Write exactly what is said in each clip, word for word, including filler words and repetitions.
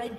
Red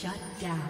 Shut down.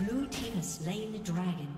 Blue team has slain the dragon.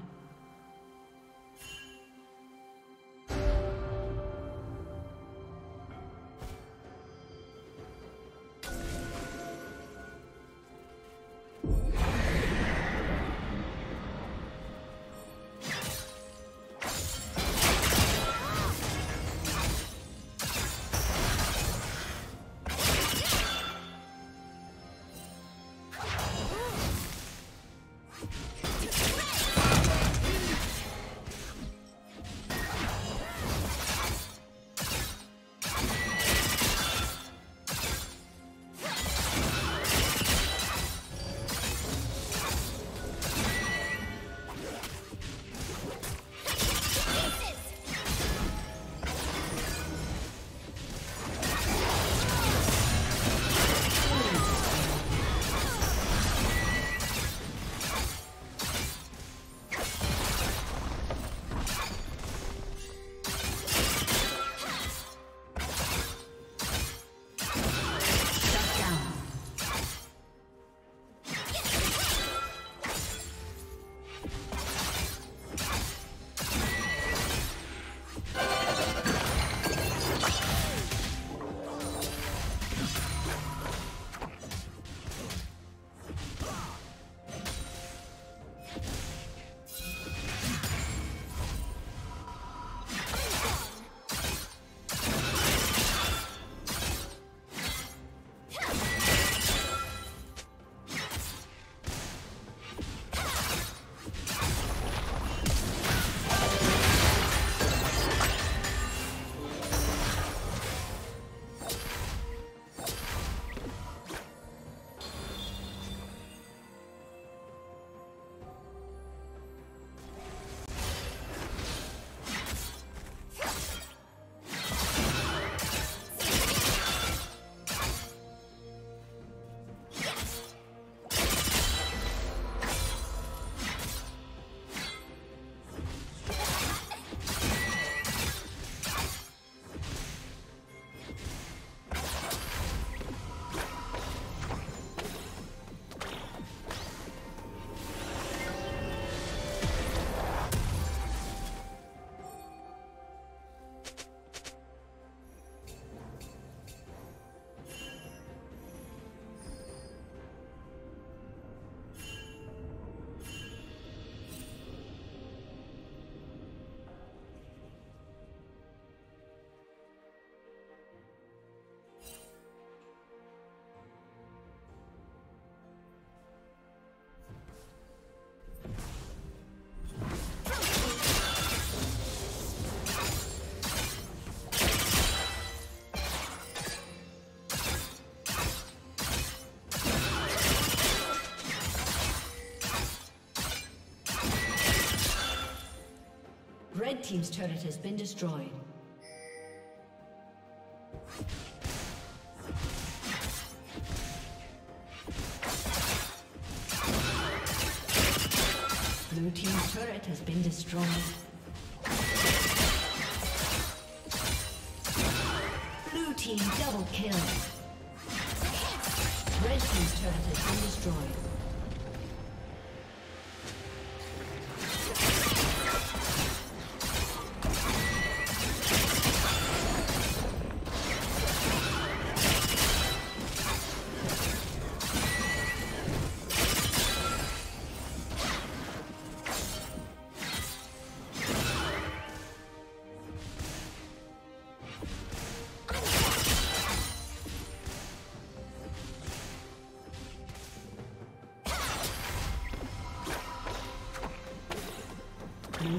Red team's turret has been destroyed. Blue team's turret has been destroyed. Blue team double kill. Red team's turret has been destroyed. Blue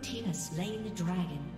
Blue team has slain the dragon.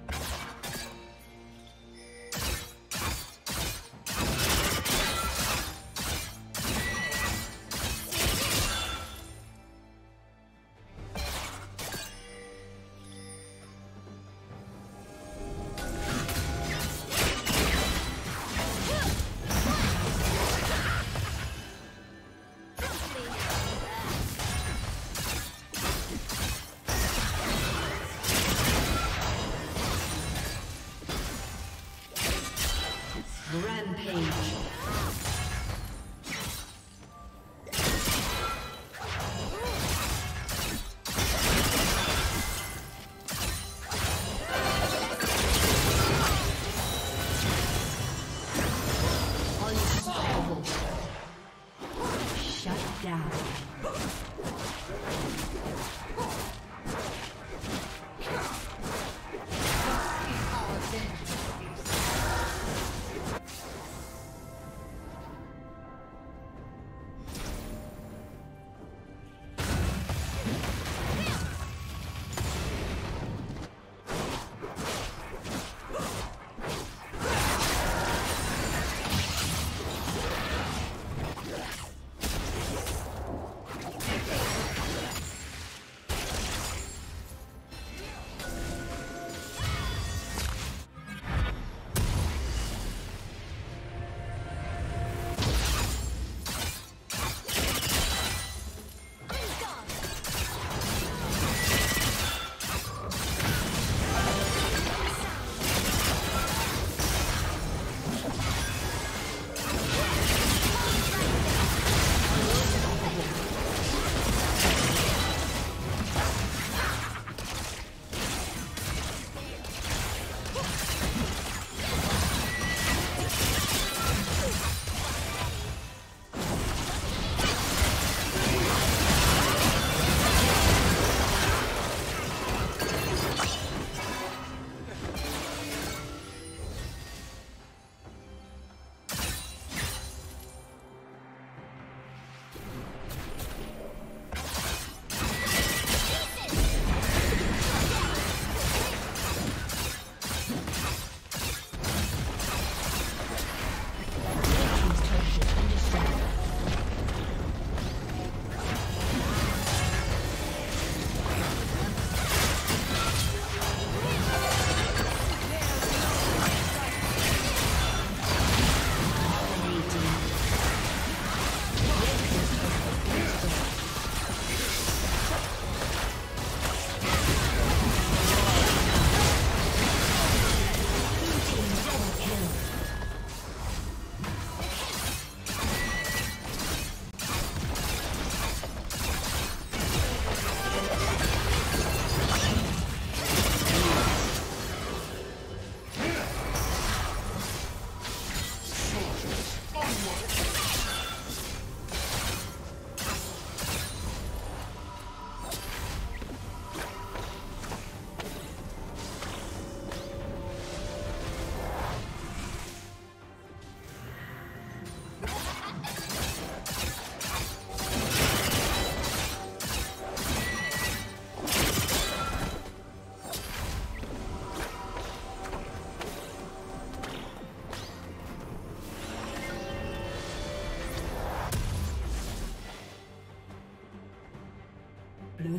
Blue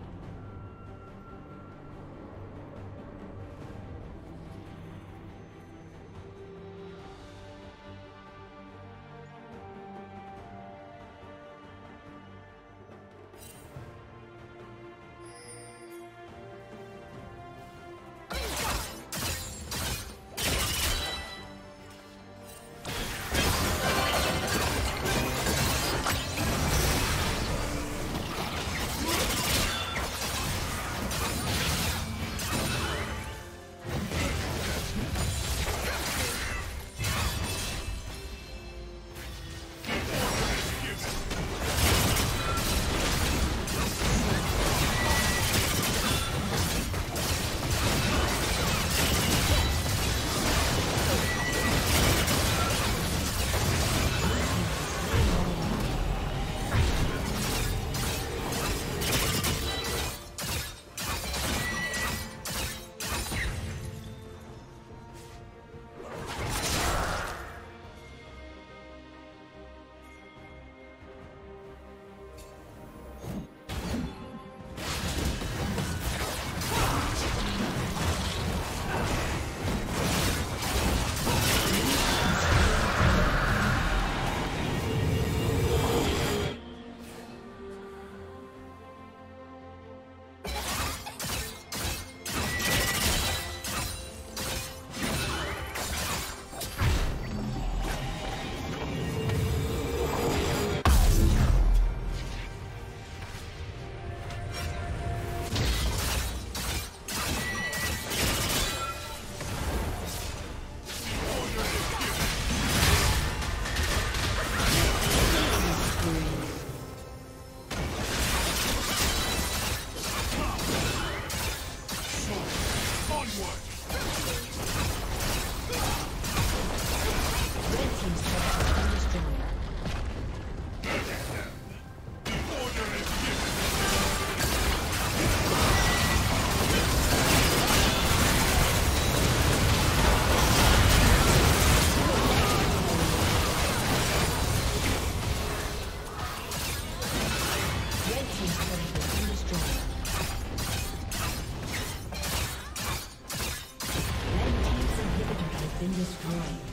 destroyed.